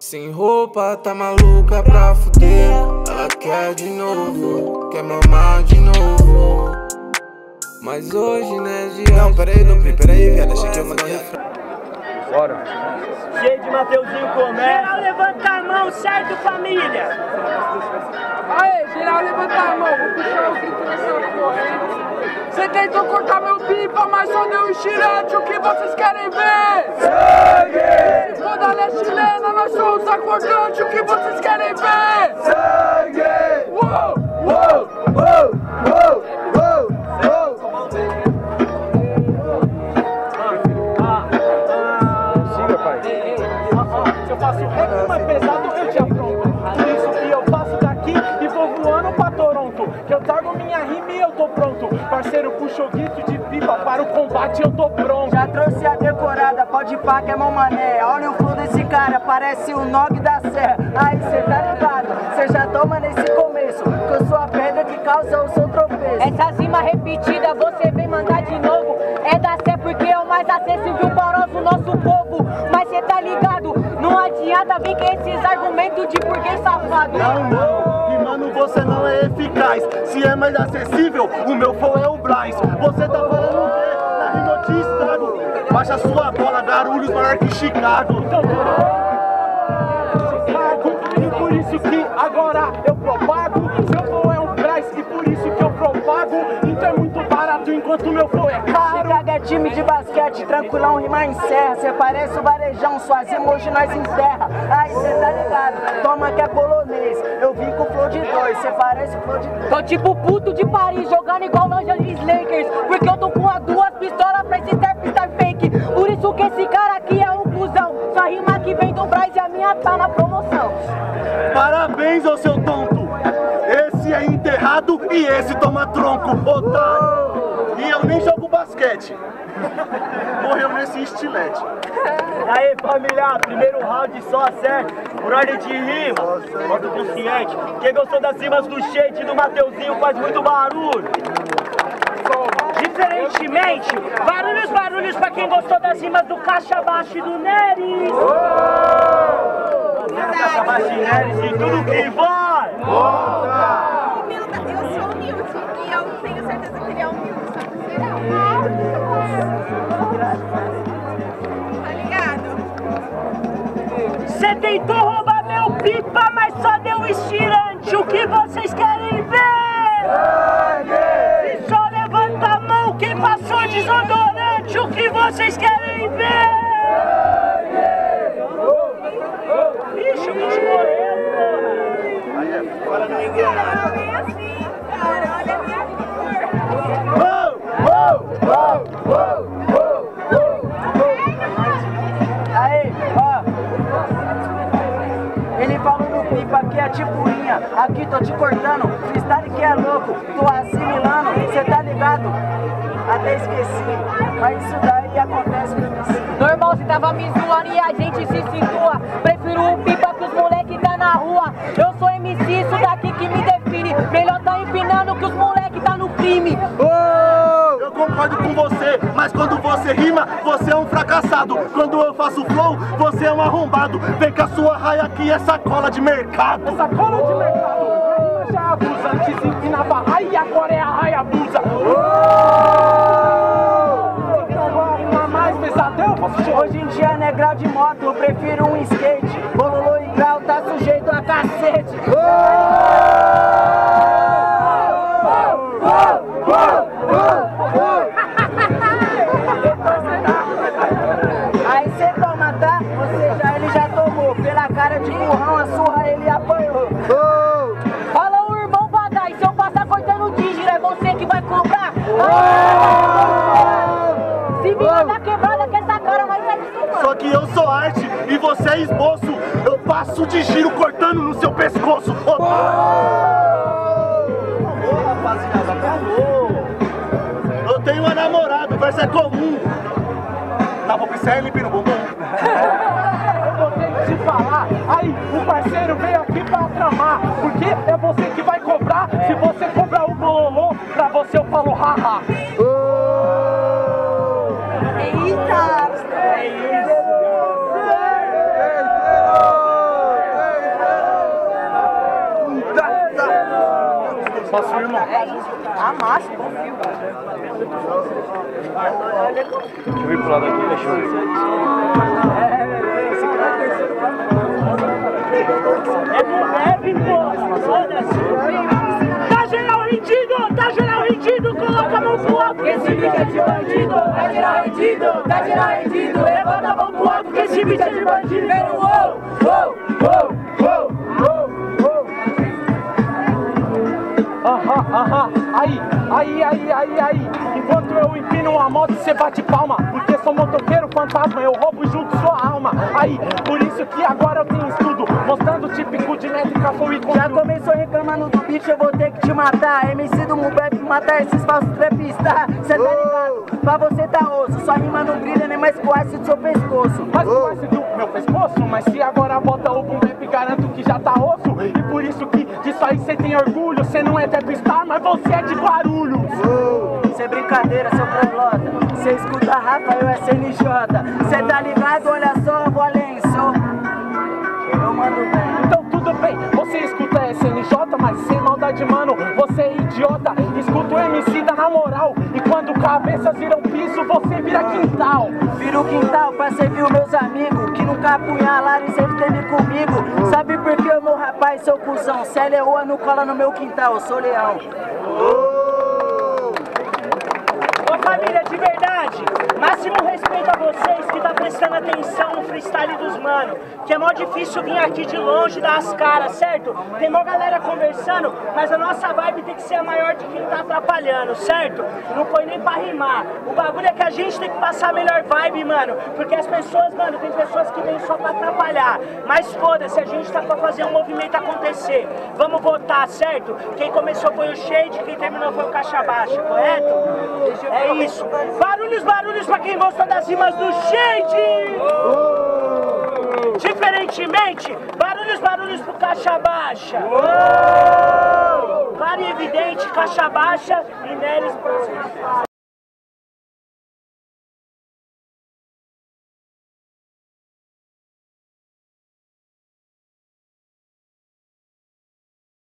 Sem roupa, tá maluca pra fuder. Ela quer de novo, quer mamar de novo. Mas hoje, né, dia... Não, peraí, Lupri, peraí, viado, achei que eu mandei refrão. Bora. Shade, Mateuzinho, começa. Geral, levanta a mão, certo, família? Aê, geral, levanta a mão, vou puxar o grito nessa porra, hein? Cê tentou cortar meu pipa, mas só deu um estirante, o que vocês querem ver? Sangue! Toda é chilena, nós somos acordantes, o que vocês querem ver? Sangue! Uou! Uou! Uou! Uou! Uou! Se eu faço rap mais pesado, eu te apronto. Isso que eu faço daqui e vou voando pra Toronto. Que eu trago minha rima e eu tô pronto. Parceiro, puxa o grito de pipa, para o combate eu tô pronto. Já trouxe a decorada, pode pá que é mão mané. Olha o flow desse cara, parece o Nog da Serra. Aí cê tá ligado, cê já toma nesse começo. Que eu sou a pedra que causa o seu tropeço. Essa rima repetida, você vem mandar de novo. É da Serra porque é o mais acessível para o nosso povo. Mas cê tá ligado, não adianta vir com esses argumentos de burguês safado. Não, e mano, você não é eficaz. Se é mais acessível, o meu flow é o Brás. Você tá falando o quê? Na rima eu te estrago. Baixa sua bola, Guarulhos maior que Chicago. Então, Chicago, e por isso que agora eu propago. Seu flow é um Brás, e por isso que eu propago. Então é muito barato, enquanto o meu flow é caro. Chicago é time de basquete, tranquilão, rimar em serra. Cê parece o Varejão, suas emoji nós encerra. Ai, cê tá ligado, toma que é polonês. Eu vim com o flow de dois, cê parece o flow de dois. Tô tipo puto de Paris, jogando igual Los Angeles Lakers. Porque eu tô com as duas pistolas pra esse terpistar fake. Por isso que esse cara aqui é um cuzão. Sua rima que vem do Brás e a minha tá na promoção. Parabéns, ô seu tonto. Esse é enterrado e esse toma tronco, otário. E eu nem jogo basquete. Morreu nesse estilete. Aê, familiar, primeiro round só acerta. Por ordem de rima, modo consciente. Quem gostou das rimas do Shade e do Mateuzinho faz muito barulho. Diferentemente, barulhos, barulhos pra quem gostou das rimas do Caixa Baixa e do Neres. Caixa Baixa e Neres e tudo que vai. Milton, eu sou o Wilson e eu não tenho certeza que ele é o Wilson. Tá ligado? Cê tentou roubar meu pipa, mas só deu estirante. O que vocês querem ver? E só levanta a mão quem passou desodorante. O que vocês querem ver? Ixi, o bicho morreu, porra. Agora não é assim, cara. Olha a minha cor. Aí, ó. Ele falou no pipa, aqui é tipurinha. Aqui tô te cortando, freestyle que é louco. Tô assimilando, cê tá ligado? Até esqueci, mas isso daí acontece pra mim. Normal, cê tava me zoando e a gente se situa. Prefiro o pipa que os moleque tá na rua. Eu sou MC, isso daqui que me define. Melhor tá empinando que os moleque tá no crime. Concordo com você, mas quando você rima, você é um fracassado. Quando eu faço flow, você é um arrombado. Vem com a sua raia aqui, é sacola de mercado. É sacola de mercado, a rima já abusa. Antes empinava raia e agora é a raia abusa. Hoje em dia não é grau de moto, eu prefiro um skate. Bololô e grau tá sujeito a cacete. Aí cê toma, tá? Ele já tomou. Pela cara de burrão, a surra ele apanhou. Fala o irmão pra dar. E se eu passar cortando dígito, é você que vai comprar? Se vira da quebrada que essa cara vai sair de cima. Só que eu sou arte e você é esboço. Eu passo de giro cortando no seu pescoço. Rapaziada, acabou. Eu tenho uma namorada, o verso é comum. Na boca e limpa no bumbum. Eu vou te falar. Aí, o parceiro veio aqui pra tramar. Porque é você que vai cobrar. Se você cobrar o bololô, pra você eu falo haha. Eita! É isso! Posso ir, irmão? É isso. Amassa, confio. Deixa eu ir pro lado aqui, deixa eu ir. É pro leve, pô. Foda-se. Tá geral rendido, tá geral rendido. Coloca a mão pro alto, que esse bicho é de bandido. Tá geral rendido, tá geral rendido. Levanta a mão pro alto, que esse bicho é de bandido. Vem no gol, gol, gol, gol. Aí. Enquanto eu empino uma moto, cê bate palma. Porque sou motoqueiro fantasma, eu roubo junto sua alma. Aí, por isso que agora eu tenho estudo, mostrando o típico de métrica, flow e conteúdo. Já começou reclamando do beat, eu vou ter que te matar. MC do Mubep, matar esses falsos trapistas. Cê tá ligado? Pra você tá osso, sua rima não brilha nem mais com o S do seu pescoço. Mas com o S do meu pescoço? Mas se agora bota o Mubep, garanto que já tá osso. E por isso que disso aí cê tem orgulho, cê não é trapstar, mas você é de Guarulhos. Cê é brincadeira, seu prolota. Cê escuta a Rafa, eu é SNJ. Cê tá ligado? Olha só, eu vou além, sou. Eu mando bem. Então tudo bem, você escuta SNJ, mas sem maldade, mano, você é idiota. Escuta o MC da na moral. E quando cabeças viram piso, você vira quintal. Viro quintal pra servir os meus amigos, que nunca apunhalaram e sempre teve comigo. Sabe por que eu, meu rapaz, sou cuzão? Cê é leoa, não cola no meu quintal, eu sou leão. Família, de verdade, máximo respeito a vocês que tá prestando atenção no freestyle dos mano, que é mó difícil vir aqui de longe dar as caras, certo? Tem mó galera conversando, mas a nossa vibe tem que ser a maior de quem tá atrapalhando, certo? Não foi nem pra rimar, o bagulho é que a gente tem que passar a melhor vibe, mano, porque as pessoas, mano, tem pessoas que vêm só pra atrapalhar, mas foda-se, a gente tá pra fazer um movimento acontecer, vamos votar, certo? Quem começou foi o Shade, quem terminou foi o Caixa Baixa, correto? É isso, barulhos, barulhos pra quem gostou das rimas do Shade! Diferentemente, barulhos, barulhos pro Caixa Baixa! Claro e evidente, Caixa Baixa e Neres pra cima.